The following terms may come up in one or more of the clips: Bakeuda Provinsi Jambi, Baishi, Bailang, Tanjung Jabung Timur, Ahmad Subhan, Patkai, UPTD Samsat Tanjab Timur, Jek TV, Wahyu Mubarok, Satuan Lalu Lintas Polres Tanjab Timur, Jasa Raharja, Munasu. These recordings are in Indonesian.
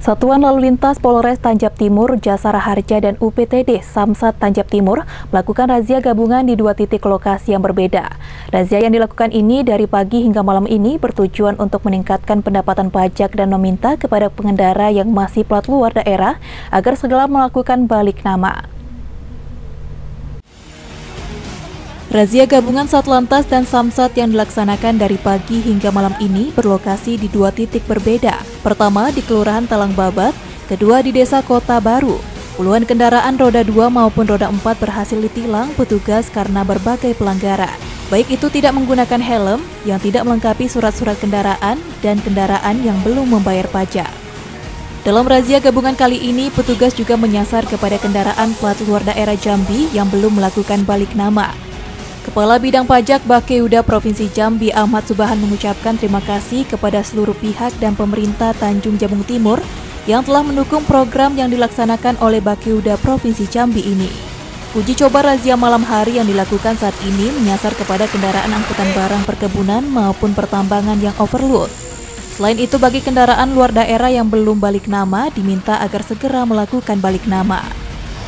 Satuan Lalu Lintas Polres Tanjab Timur, Jasa Raharja, dan UPTD Samsat Tanjab Timur melakukan razia gabungan di dua titik lokasi yang berbeda. Razia yang dilakukan ini dari pagi hingga malam ini bertujuan untuk meningkatkan pendapatan pajak dan meminta kepada pengendara yang masih plat luar daerah agar segera melakukan balik nama. Razia gabungan Satlantas dan Samsat yang dilaksanakan dari pagi hingga malam ini berlokasi di dua titik berbeda. Pertama di Kelurahan Talang Babat, kedua di Desa Kota Baru. Puluhan kendaraan roda 2 maupun roda 4 berhasil ditilang petugas karena berbagai pelanggaran. Baik itu tidak menggunakan helm, yang tidak melengkapi surat-surat kendaraan, dan kendaraan yang belum membayar pajak. Dalam razia gabungan kali ini, petugas juga menyasar kepada kendaraan plat luar daerah Jambi yang belum melakukan balik nama. Kepala Bidang Pajak Bakeuda Provinsi Jambi, Ahmad Subhan, mengucapkan terima kasih kepada seluruh pihak dan pemerintah Tanjung Jabung Timur yang telah mendukung program yang dilaksanakan oleh Bakeuda Provinsi Jambi ini. Uji coba razia malam hari yang dilakukan saat ini menyasar kepada kendaraan angkutan barang perkebunan maupun pertambangan yang overload. Selain itu, bagi kendaraan luar daerah yang belum balik nama, diminta agar segera melakukan balik nama.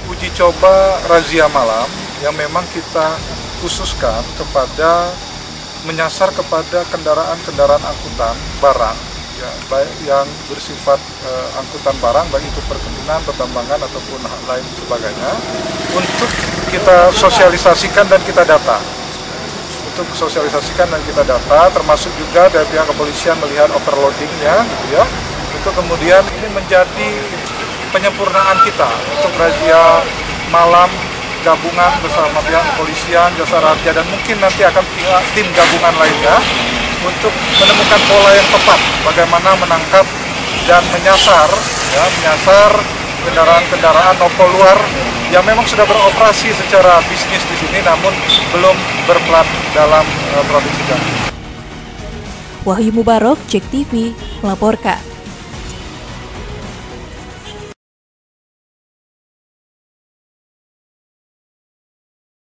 Uji coba razia malam yang memang kita khususkan menyasar kepada kendaraan-kendaraan angkutan barang, ya, baik yang bersifat angkutan barang, baik itu perkebunan, pertambangan, ataupun hal lain sebagainya, untuk kita sosialisasikan dan kita data. Termasuk juga dari pihak kepolisian melihat overloadingnya, gitu ya. Itu kemudian ini menjadi penyempurnaan kita untuk razia malam gabungan bersama pihak kepolisian, Jasa Raharja, dan mungkin nanti akan pihak tim gabungan lainnya untuk menemukan pola yang tepat bagaimana menangkap dan menyasar kendaraan-kendaraan novel luar yang memang sudah beroperasi secara bisnis di sini namun belum berplat dalam provinsi Jambi. Wahyu Mubarok, Jek TV, melaporkan.